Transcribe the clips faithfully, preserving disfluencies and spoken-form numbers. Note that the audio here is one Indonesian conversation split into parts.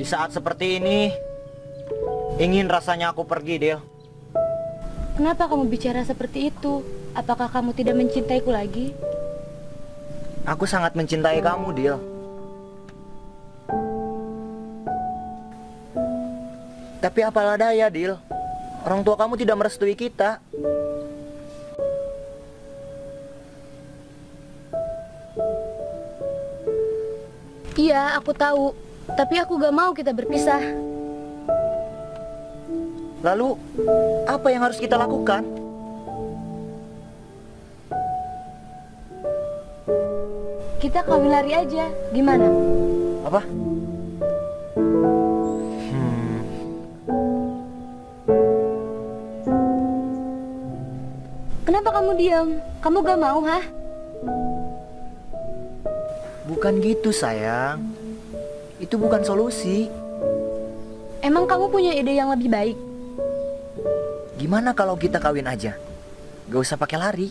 Di saat seperti ini, ingin rasanya aku pergi, Del. Kenapa kamu bicara seperti itu? Apakah kamu tidak mencintaiku lagi? Aku sangat mencintai kamu, Del. Tapi apalah daya, Del. Orang tua kamu tidak merestui kita. Iya, aku tahu. Tapi aku gak mau kita berpisah. Lalu, apa yang harus kita lakukan? Kita kawin lari aja. Gimana? Apa? Hmm. Kenapa kamu diam? Kamu gak mau, ha? Bukan gitu, sayang. Itu bukan solusi. Emang kamu punya ide yang lebih baik? Gimana kalau kita kawin aja? Gak usah pakai lari.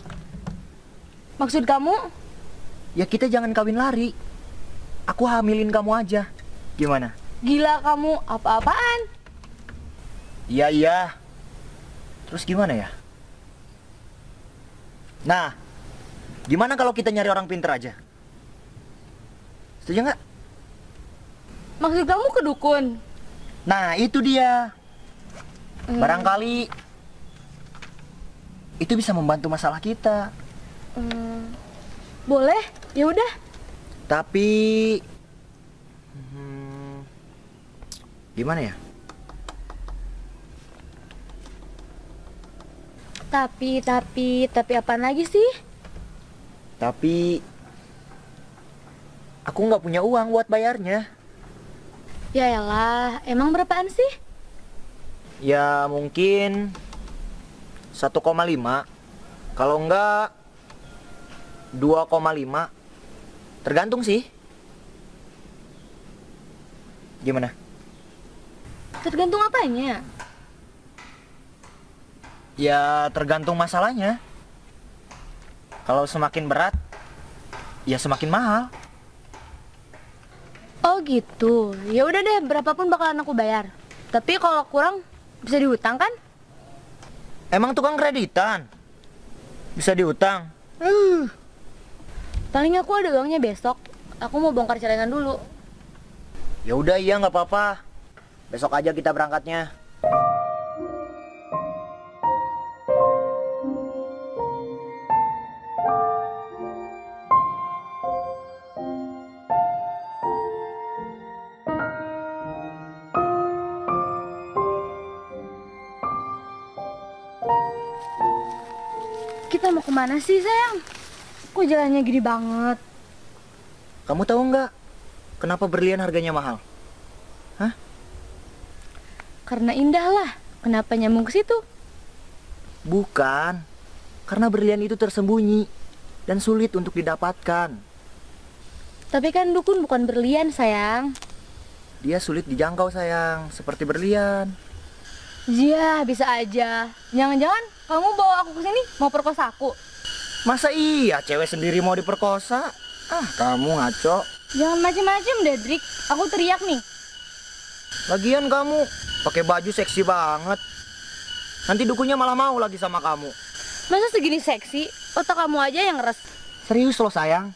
Maksud kamu? Ya kita jangan kawin lari. Aku hamilin kamu aja. Gimana? Gila kamu, apa-apaan? Iya, iya. Terus gimana ya? Nah, gimana kalau kita nyari orang pinter aja? Setuju nggak? Maksud kamu ke dukun? Nah, itu dia. Hmm. Barangkali itu bisa membantu masalah kita. Hmm. Boleh, ya udah. Tapi hmm, gimana ya? Tapi, tapi, tapi apaan lagi sih? Tapi aku nggak punya uang buat bayarnya. Yaelah, emang berapaan sih? Ya mungkin satu koma lima. Kalau enggak dua koma lima. Tergantung sih. Gimana? Tergantung apanya? Ya tergantung masalahnya. Kalau semakin berat, ya semakin mahal. Oh gitu, ya udah deh, berapapun bakalan aku bayar. Tapi kalau kurang bisa dihutang kan? Emang tukang kreditan bisa dihutang? Uh. Paling aku ada uangnya besok. Aku mau bongkar celengan dulu. Ya udah, iya nggak apa-apa. Besok aja kita berangkatnya. Kita mau kemana sih, sayang? Kok jalannya gini banget? Kamu tahu nggak kenapa berlian harganya mahal? Hah? Karena indah lah. Kenapa nyambung ke situ? Bukan. Karena berlian itu tersembunyi dan sulit untuk didapatkan. Tapi kan dukun bukan berlian, sayang. Dia sulit dijangkau, sayang. Seperti berlian. Iya, bisa aja. Jangan-jangan kamu bawa aku ke sini mau perkosa aku. Masa iya cewek sendiri mau diperkosa? Ah, kamu ngaco. Jangan macem-macem, Dedrik. Aku teriak nih. Lagian kamu pakai baju seksi banget. Nanti dukunnya malah mau lagi sama kamu. Masa segini seksi? Otak kamu aja yang ngeres. Serius loh, sayang.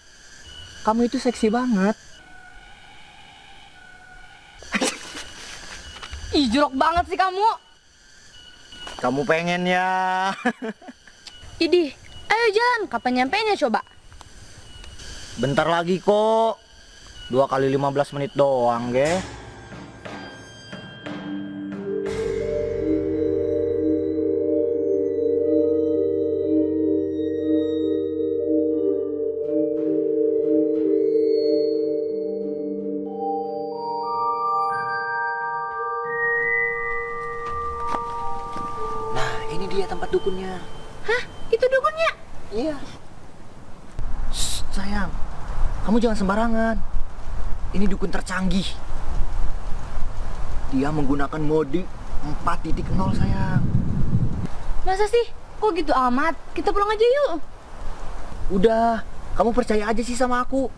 Kamu itu seksi banget. Ih, jorok banget sih kamu. Kamu pengen ya? Idih, ayo jalan. Kapan nyampenya coba? Bentar lagi kok. Dua kali lima belas menit doang, ge. Dia tempat dukunnya. Hah? Itu dukunnya? Iya. Shh, sayang, kamu jangan sembarangan. Ini dukun tercanggih. Dia menggunakan mode empat titik nol, sayang. Masa sih? Kok gitu amat? Kita pulang aja yuk. Udah, kamu percaya aja sih sama aku.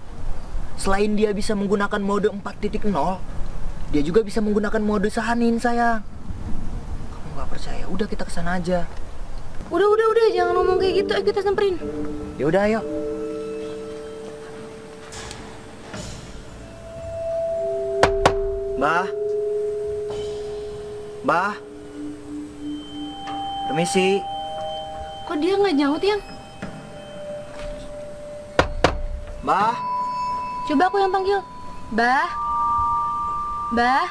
Selain dia bisa menggunakan mode empat titik nol, Dia juga bisa menggunakan mode sahanin, sayang. Kamu nggak percaya? Udah, kita kesana aja. Udah, udah, udah. Jangan ngomong kayak gitu. Ayo kita samperin. Ya udah, ayo. Mbah. Mbah. Permisi. Kok dia nggak nyaut, Yang? Mbah. Coba aku yang panggil. Mbah. Mbah.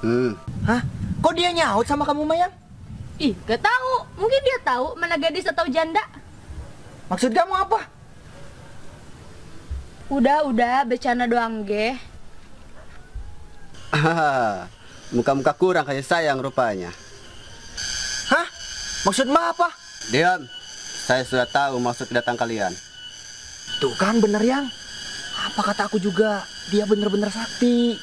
Hmm. Hah? Kok dia nyaut sama kamu, Mayang? Ih, gak tahu. Mungkin dia tahu mana gadis atau janda. Maksud kamu apa? Udah, udah, bercanda doang, ge. Ah, muka-muka kurang kayak sayang rupanya. Hah? Maksud mah apa? Diam. Saya sudah tahu maksud datang kalian. Tuh kan bener, Yang. Apa kata aku juga? Dia bener-bener sakti.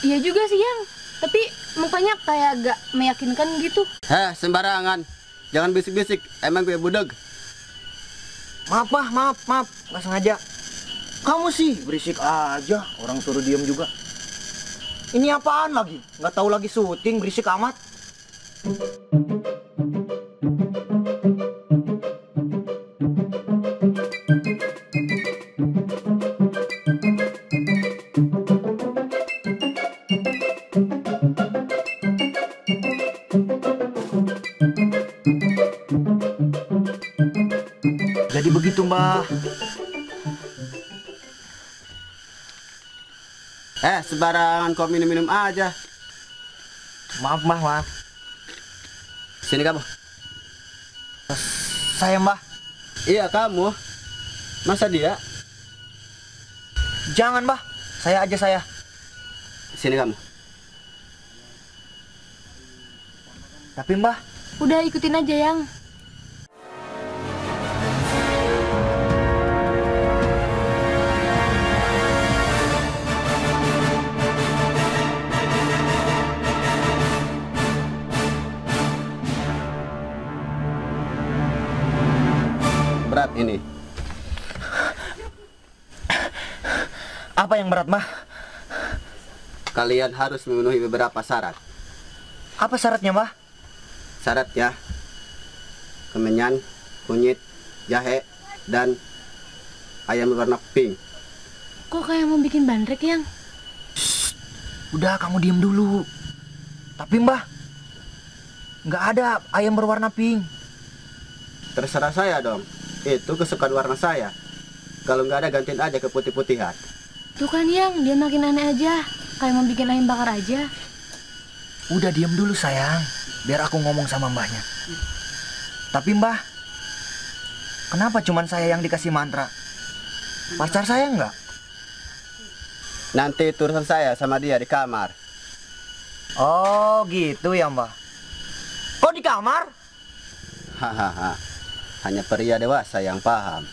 Iya juga sih, Yang. Tapi mukanya kayak agak meyakinkan gitu. Heh, sembarangan. Jangan bisik-bisik, emang gue budeg. Maaf, Pak, maaf, maaf. Nggak sengaja. Kamu sih berisik aja, orang suruh diem juga. Ini apaan lagi? Nggak tahu lagi syuting, berisik amat. Jadi begitu, Mbah. Eh, sembarangan kau minum-minum aja. Maaf, Mbah, maaf. Sini kamu. Saya, Mbah. Iya, kamu. Masa dia? Jangan, Mbah. Saya aja, saya. Sini kamu. Tapi, Mbah. Udah, ikutin aja, Yang. Berat ini. Apa yang berat, Mbah? Kalian harus memenuhi beberapa syarat. Apa syaratnya, Mbah? Syaratnya kemenyan, kunyit, jahe, dan ayam berwarna pink. Kok kayak mau bikin bandrek, Yang? Shh, udah, kamu diem dulu. Tapi, Mbah, nggak ada ayam berwarna pink. Terserah saya dong. Itu kesukaan warna saya. Kalau nggak ada, gantiin aja ke putih-putihan. Tuh kan, Yang, dia makin aneh aja. Kayak mau bikin ayam bakar aja. Udah, diam dulu, sayang. Biar aku ngomong sama Mbahnya. hmm. Tapi, Mbah, kenapa cuman saya yang dikasih mantra? Pacar saya nggak? Nanti urusan saya sama dia di kamar. Oh gitu ya, Mbah. Kok di kamar? Hahaha. Hanya pria dewasa yang paham.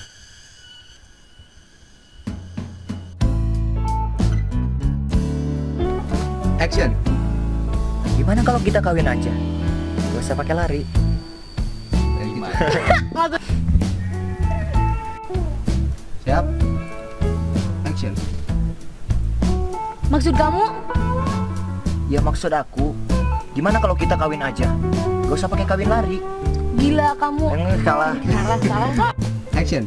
Action. Gimana kalau kita kawin aja? Gak usah pakai lari. Siap. Action. Maksud kamu? Ya, maksud aku, gimana kalau kita kawin aja? Gak usah pakai kawin lari. Gila kamu. Enggak, salah. Salah, salah. Action.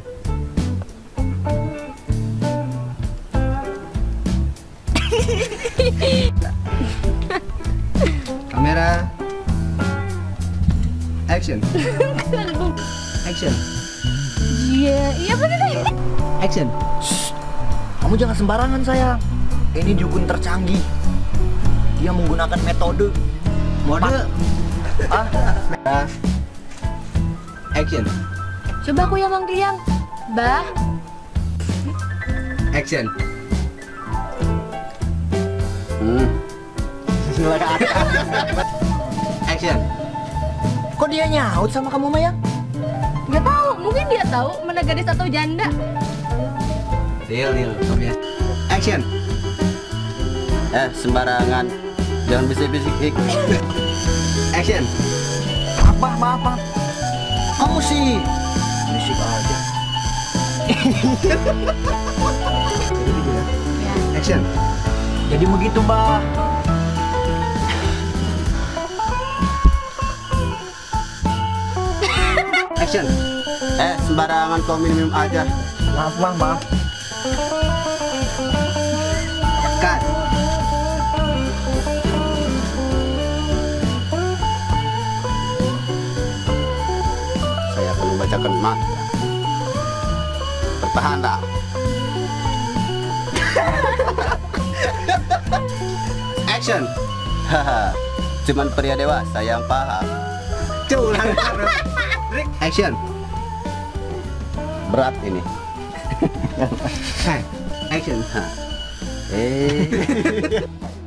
Kamera. Action. Action. Iya, iya bener deh. Action. Shh, kamu jangan sembarangan, sayang. Ini dukun tercanggih. Dia menggunakan metode. Mode. Ah. Nah. Action. Coba aku yang manggil, Yang. Bah. Action. Hmm. Action. Kok dia nyaut sama kamu, Mayang? Gak tahu, mungkin dia tahu mana gadis atau janda. Deal, deal, ya. Action. Eh, sembarangan. Jangan bisik-bisik. Action. Apa, maaf, maaf. Kamu sih berisik aja. Action. Jadi begitu, Mbak. Action. Eh, sembarangan kau minum aja. Maaf, Bang, maaf. Tekan. Saya akan membacakan mati. Bertahanlah. Action. Cuman pria dewasa yang paham. Curang. Action. Berat ini. Action. Eh.